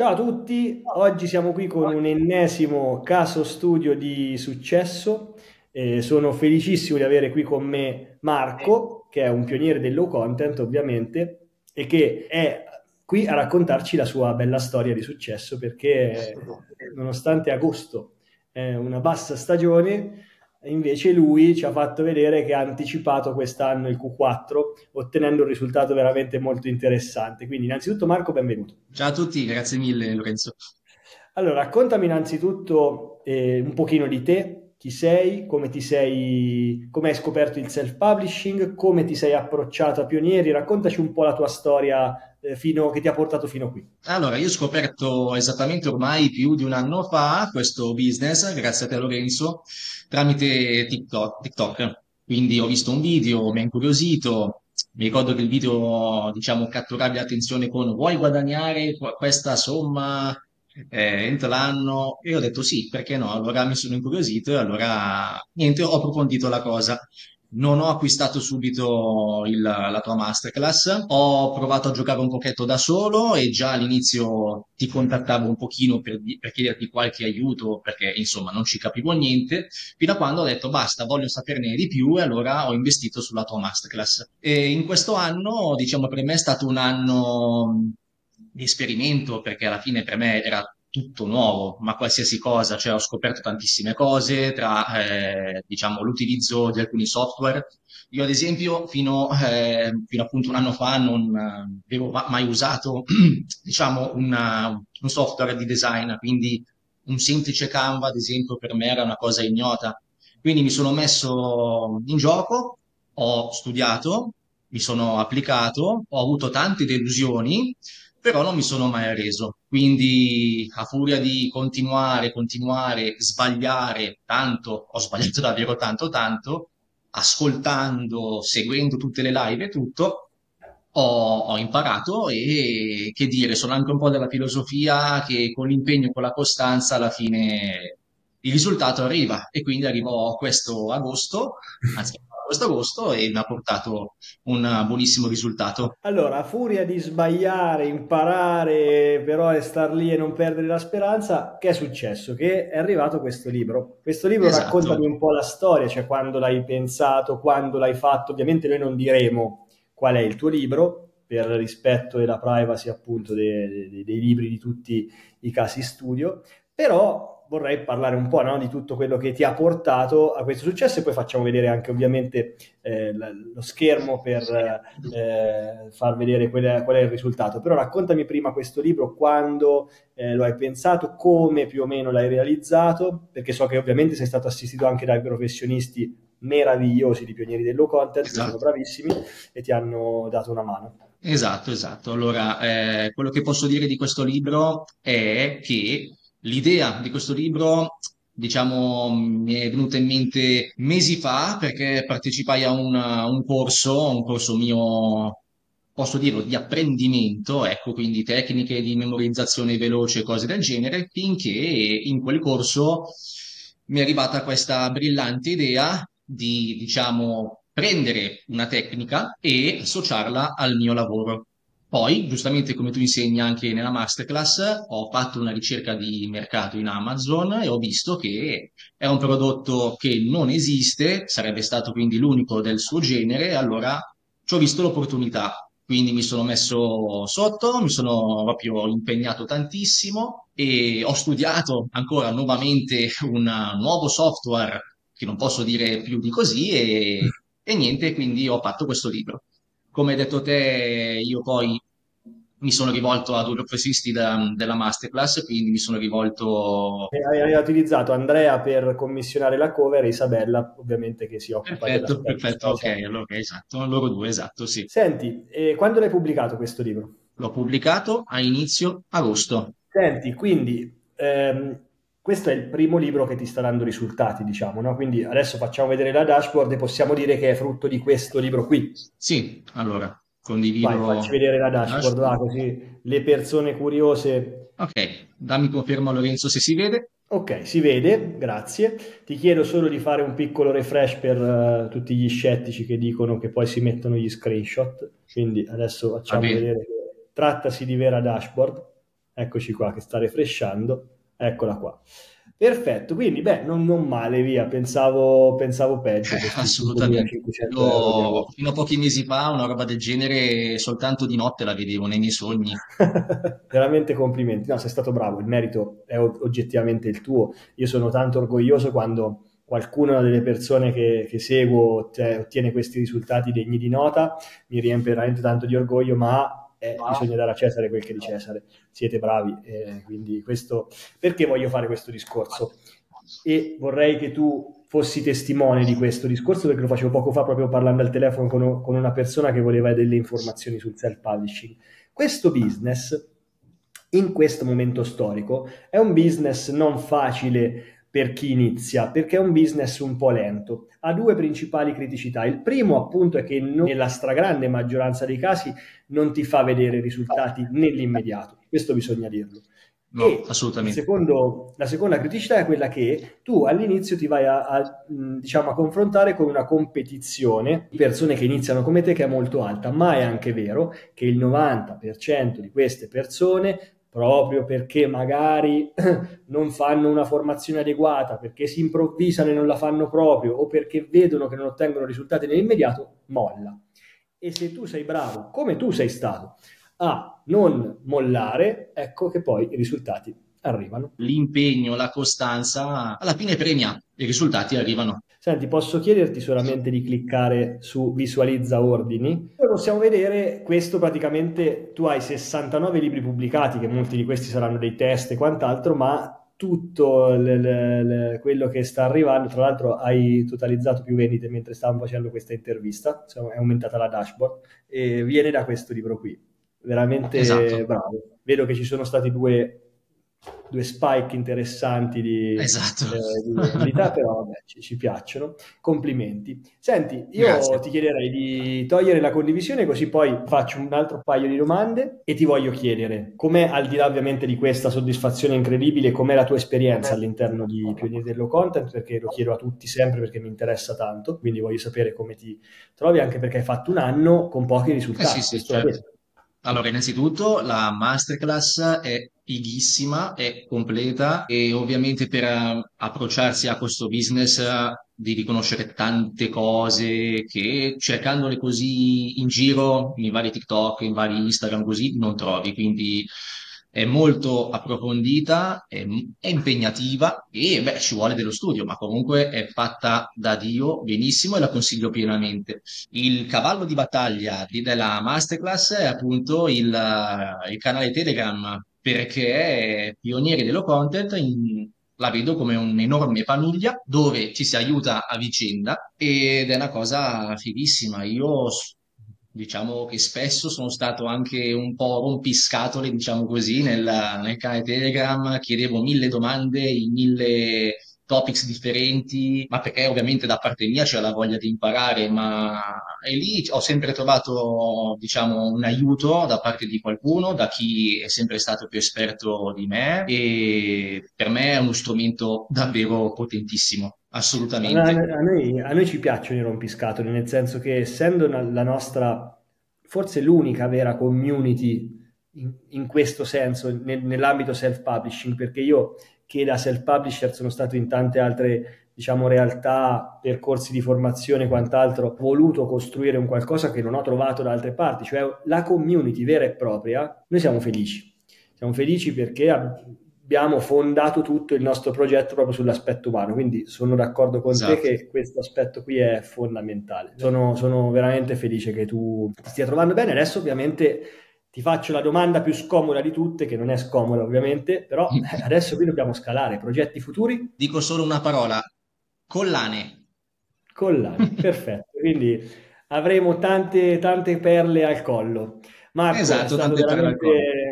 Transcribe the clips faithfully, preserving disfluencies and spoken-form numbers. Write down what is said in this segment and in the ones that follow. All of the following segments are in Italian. Ciao a tutti, oggi siamo qui con un ennesimo caso studio di successo. Eh, sono felicissimo di avere qui con me Marco, che è un pioniere del low content ovviamente, e che è qui a raccontarci la sua bella storia di successo, perché nonostante agosto è una bassa stagione, invece lui ci ha fatto vedere che ha anticipato quest'anno il Q quattro, ottenendo un risultato veramente molto interessante. Quindi innanzitutto Marco, benvenuto. Ciao a tutti, grazie mille Lorenzo. Allora, raccontami innanzitutto eh, un pochino di te, chi sei, come ti sei, come hai scoperto il self-publishing, come ti sei approcciato a Pionieri, raccontaci un po' la tua storia eh, fino, che ti ha portato fino qui. Allora, io ho scoperto esattamente ormai più di un anno fa questo business, grazie a te Lorenzo, tramite TikTok, TikTok. Quindi ho visto un video, mi ha incuriosito, mi ricordo che il video, diciamo, catturava l'attenzione con vuoi guadagnare questa somma eh, entro l'anno? E ho detto sì, perché no? Allora mi sono incuriosito e allora niente, ho approfondito la cosa. Non ho acquistato subito il, la tua masterclass, ho provato a giocare un pochetto da solo e già all'inizio ti contattavo un pochino per, per chiederti qualche aiuto, perché insomma non ci capivo niente, fino a quando ho detto basta, voglio saperne di più, e allora ho investito sulla tua masterclass. E in questo anno, diciamo, per me è stato un anno di esperimento, perché alla fine per me era tutto nuovo, ma qualsiasi cosa, cioè ho scoperto tantissime cose tra eh, diciamo l'utilizzo di alcuni software. Io ad esempio fino, eh, fino appunto un anno fa non eh, avevo mai usato diciamo una, un software di design, quindi un semplice Canva ad esempio per me era una cosa ignota, quindi mi sono messo in gioco, ho studiato, mi sono applicato, ho avuto tante delusioni, però non mi sono mai arreso, quindi a furia di continuare, continuare, sbagliare tanto, ho sbagliato davvero tanto, tanto, ascoltando, seguendo tutte le live e tutto, ho, ho imparato e, che dire, sono anche un po' della filosofia che con l'impegno, con la costanza, alla fine il risultato arriva, e quindi arrivò questo agosto, anzi questo agosto, e mi ha portato un buonissimo risultato. Allora, a furia di sbagliare, imparare, però è star lì e non perdere la speranza, che è successo? Che è arrivato questo libro. Questo libro, esatto. Raccontami un po' la storia, cioè quando l'hai pensato, quando l'hai fatto. Ovviamente noi non diremo qual è il tuo libro, per rispetto della privacy appunto dei, dei, dei libri di tutti i casi studio, però vorrei parlare un po', no, di tutto quello che ti ha portato a questo successo, e poi facciamo vedere anche ovviamente eh, lo schermo per eh, far vedere qual è, qual è il risultato. Però raccontami prima questo libro, quando eh, lo hai pensato, come più o meno l'hai realizzato, perché so che ovviamente sei stato assistito anche da professionisti meravigliosi di Pionieri del Low Content, esatto. Sono bravissimi e ti hanno dato una mano. Esatto, esatto. Allora, eh, quello che posso dire di questo libro è che l'idea di questo libro, diciamo, mi è venuta in mente mesi fa, perché partecipai a un, un corso, un corso mio, posso dirlo, di apprendimento, ecco, quindi tecniche di memorizzazione veloce, cose del genere, finché in quel corso mi è arrivata questa brillante idea di, diciamo, prendere una tecnica e associarla al mio lavoro. Poi, giustamente come tu insegni anche nella masterclass, ho fatto una ricerca di mercato in Amazon e ho visto che è un prodotto che non esiste, sarebbe stato quindi l'unico del suo genere, allora ci ho visto l'opportunità. Quindi mi sono messo sotto, mi sono proprio impegnato tantissimo e ho studiato ancora nuovamente un nuovo software, che non posso dire più di così, e, e niente, quindi ho fatto questo libro. Come hai detto te, io poi mi sono rivolto a due professionisti da, della masterclass, quindi mi sono rivolto... Hai utilizzato Andrea per commissionare la cover e Isabella, ovviamente, che si occupa perfetto, della... Perfetto, perfetto, ok, allora, esatto, loro due, esatto, sì. Senti, eh, quando l'hai pubblicato questo libro? L'ho pubblicato a inizio agosto. Senti, quindi... Ehm... Questo è il primo libro che ti sta dando risultati, diciamo, no? Quindi adesso facciamo vedere la dashboard e possiamo dire che è frutto di questo libro qui. Sì, allora, condivido... Vai, facci vedere la dashboard, dashboard. Là, così le persone curiose... Ok, dammi conferma Lorenzo se si vede. Ok, si vede, grazie. Ti chiedo solo di fare un piccolo refresh per uh, tutti gli scettici che dicono che poi si mettono gli screenshot. Quindi adesso facciamo vedere che trattasi di vera dashboard. Eccoci qua che sta refreshando, eccola qua. Perfetto, quindi beh, non, non male, via, pensavo, pensavo peggio. Eh, assolutamente, Io, fino a pochi mesi fa una roba del genere soltanto di notte la vedevo nei miei sogni. Veramente complimenti, no, sei stato bravo, il merito è oggettivamente il tuo. Io sono tanto orgoglioso quando qualcuna delle persone che, che seguo ottiene questi risultati degni di nota, mi riempie veramente tanto di orgoglio, ma... Eh, ah. bisogna dare a Cesare quel che è di Cesare, siete bravi, eh, quindi questo perché voglio fare questo discorso e vorrei che tu fossi testimone di questo discorso, perché lo facevo poco fa proprio parlando al telefono con, con una persona che voleva delle informazioni sul self-publishing. Questo business in questo momento storico è un business non facile per chi inizia, perché è un business un po' lento. Ha due principali criticità. Il primo appunto è che non, nella stragrande maggioranza dei casi non ti fa vedere risultati nell'immediato, questo bisogna dirlo. No, e assolutamente. Secondo, la seconda criticità è quella che tu all'inizio ti vai a, a, diciamo, a confrontare con una competizione di persone che iniziano come te che è molto alta, ma è anche vero che il novanta per cento di queste persone, proprio perché magari non fanno una formazione adeguata, perché si improvvisano e non la fanno proprio, o perché vedono che non ottengono risultati nell'immediato, molla. E se tu sei bravo, come tu sei stato, a non mollare, ecco che poi i risultati arrivano. L'impegno, la costanza, alla fine premia, i risultati arrivano. Senti, posso chiederti solamente di cliccare su visualizza ordini? Poi possiamo vedere questo praticamente, tu hai sessantanove libri pubblicati, che molti di questi saranno dei test e quant'altro, ma tutto l- l- l- quello che sta arrivando, tra l'altro hai totalizzato più vendite mentre stavamo facendo questa intervista, insomma, è aumentata la dashboard, e viene da questo libro qui, veramente esatto. Bravo. Vedo che ci sono stati due... due spike interessanti di esatto. eh, vendita, però vabbè, ci, ci piacciono, complimenti. Senti, io Grazie. Ti chiederei di togliere la condivisione, così poi faccio un altro paio di domande e ti voglio chiedere com'è, al di là ovviamente di questa soddisfazione incredibile, com'è la tua esperienza all'interno di Pionieri del Low Content, perché lo chiedo a tutti sempre perché mi interessa tanto, quindi voglio sapere come ti trovi, anche perché hai fatto un anno con pochi risultati. Eh sì, sì, certo. Allora, innanzitutto la masterclass è fighissima, è completa e ovviamente per approcciarsi a questo business devi conoscere tante cose che cercandole così in giro, in vari TikTok, in vari Instagram così, non trovi. Quindi è molto approfondita, è, è impegnativa e beh, ci vuole dello studio, ma comunque è fatta da Dio benissimo e la consiglio pienamente. Il cavallo di battaglia della masterclass è appunto il, il canale Telegram, perché Pionieri dello Content in, la vedo come un'enorme panuglia dove ci si aiuta a vicenda ed è una cosa fighissima. Io diciamo che spesso sono stato anche un po' rompiscatole, diciamo così, nel, nel canale Telegram, chiedevo mille domande in mille topics differenti, ma perché ovviamente da parte mia c'è la voglia di imparare, ma e lì ho sempre trovato, diciamo, un aiuto da parte di qualcuno, da chi è sempre stato più esperto di me, e per me è uno strumento davvero potentissimo. Assolutamente. A noi, a noi ci piacciono i rompiscatole, nel senso che essendo la nostra, forse l'unica vera community in, in questo senso, nel, nell'ambito self-publishing, perché io che da self-publisher sono stato in tante altre, diciamo, realtà, percorsi di formazione e quant'altro, ho voluto costruire un qualcosa che non ho trovato da altre parti, cioè la community vera e propria. Noi siamo felici, siamo felici perché abbiamo fondato tutto il nostro progetto proprio sull'aspetto umano, quindi sono d'accordo con esatto. te che questo aspetto qui è fondamentale. Sono, sono veramente felice che tu ti stia trovando bene. Adesso ovviamente ti faccio la domanda più scomoda di tutte, che non è scomoda ovviamente, però adesso qui dobbiamo scalare. Progetti futuri? Dico solo una parola, collane. Collane, perfetto, quindi avremo tante, tante perle al collo. Marco, esatto, è stato tante veramente... perle al collo.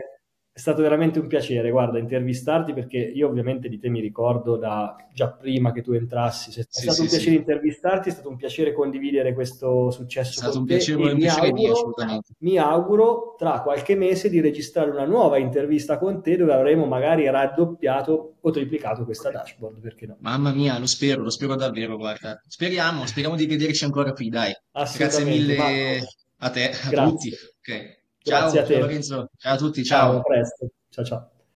È stato veramente un piacere, guarda, intervistarti, perché io ovviamente di te mi ricordo da già prima che tu entrassi. È stato sì, un sì, piacere sì. intervistarti, è stato un piacere condividere questo successo con te. È stato un piacere, mi auguro, mi auguro tra qualche mese di registrare una nuova intervista con te dove avremo magari raddoppiato o triplicato questa dashboard, perché no? Mamma mia, lo spero, lo spero davvero, guarda. Speriamo, speriamo di vederci ancora qui, dai. Grazie mille Marco. A te, a Grazie. Tutti. Okay. Ciao, Grazie a te. Ciao Lorenzo, ciao a tutti, ciao. Ciao, a presto. Ciao ciao.